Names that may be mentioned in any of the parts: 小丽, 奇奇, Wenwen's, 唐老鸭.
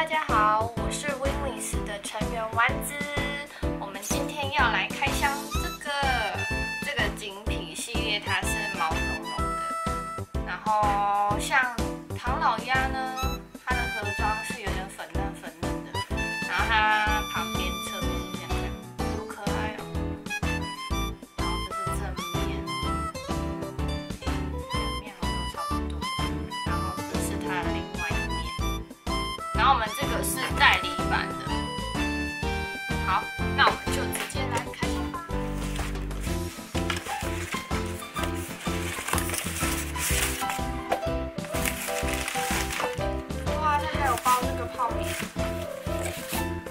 大家好，我是 Wenwen's 的成员丸子。我们今天要来开箱这个锦匹系列，它是毛茸茸的。然后像唐老鸭呢，它的盒装是有点粉嫩的，然后它旁边侧面是这样，好可爱哦。然后这是正面，两面好像差不多。然后这是它的另外一面。然后我们这个是代理版的。好，那我们就直接来开箱吧。哇，它还有包这个泡面。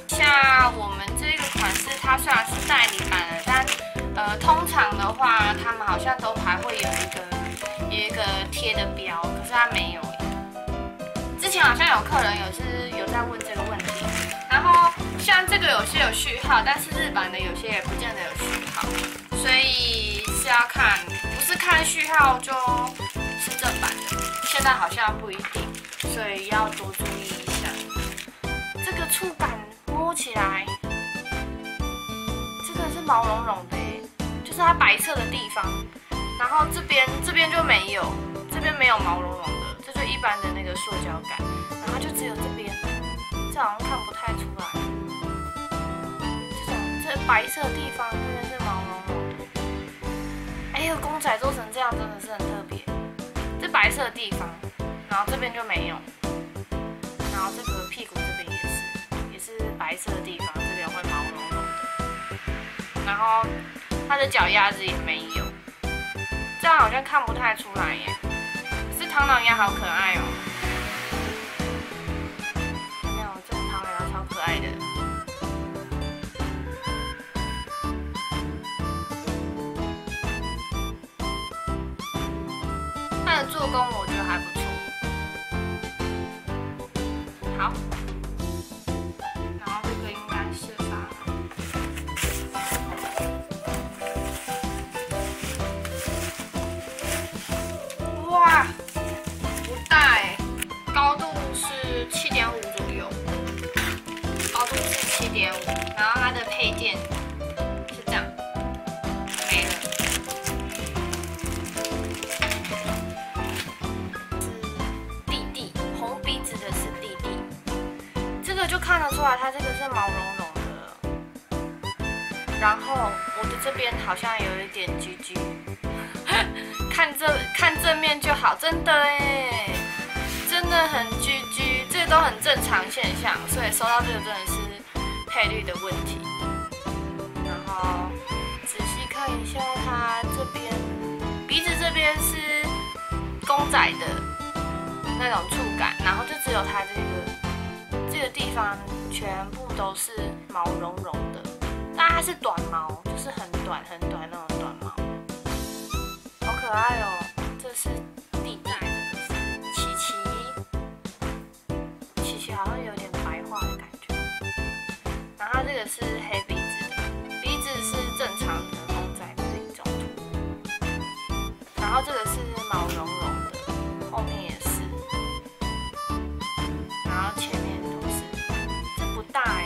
像我们这个款式，它虽然是代理版的，但通常的话，他们好像都还会有一个贴的标，可是它没有。 之前好像有客人有在问这个问题，然后像这个有些有序号，但是日版的有些也不见得有序号，所以是要看，不是看序号就是正版的，现在好像不一定，所以要多注意一下。这个触感摸起来，这个是毛茸茸的耶，就是它白色的地方，然后这边就没有，这边没有毛茸茸的。 就一般的那个塑胶感，然后就只有这边，这好像看不太出来。这白色的地方这边是毛茸茸的，哎呦，公仔做成这样真的是很特别。这白色的地方，然后这边就没有，然后这个屁股这边也是白色的地方，这边会毛茸茸的。然后它的脚丫子也没有，这样好像看不太出来耶。 唐老鸭好可爱哦！有没有？这个唐老鸭超可爱的。它的做工我觉得还不错。好，然后这个应该是吧？哇！ 然后它的配件是这样，没了。是弟弟，红鼻子的是弟弟。这个就看得出来，它这个是毛茸茸的。然后我的这边好像有一点GG，看正面就好，真的哎，真的很GG，这都很正常现象，所以收到这个真的是。 概率的问题，然后仔细看一下它这边鼻子这边是公仔的那种触感，然后就只有它这个地方全部都是毛茸茸的，但它是短毛，就是很短那种短毛，好可爱哦！这是地带，这个是奇奇好像有点白化的感觉。 然后它这个是黑鼻子的，鼻子是正常的公仔的一种图。然后这个是毛茸茸的，后面也是，然后前面都是。这不大哎，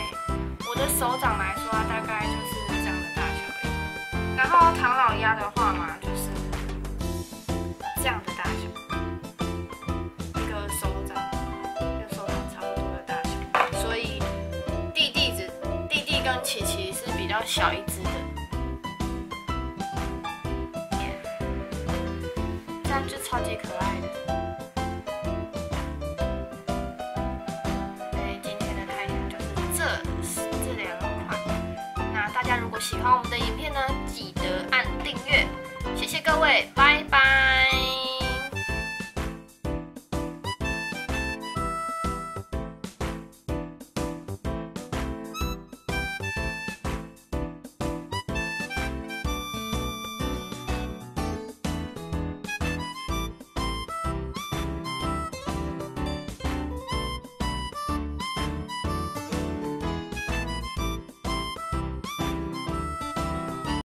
我的手掌来说，它大概就是这样的大小哎。然后唐老鸭的话嘛，就是这样的大小，一个手掌跟手掌差不多的大小，所以。 跟奇奇是比较小一只的，这样就超级可爱的。所以今天的开箱就是这两款。那大家如果喜欢我们的影片呢，记得按订阅，谢谢各位，拜。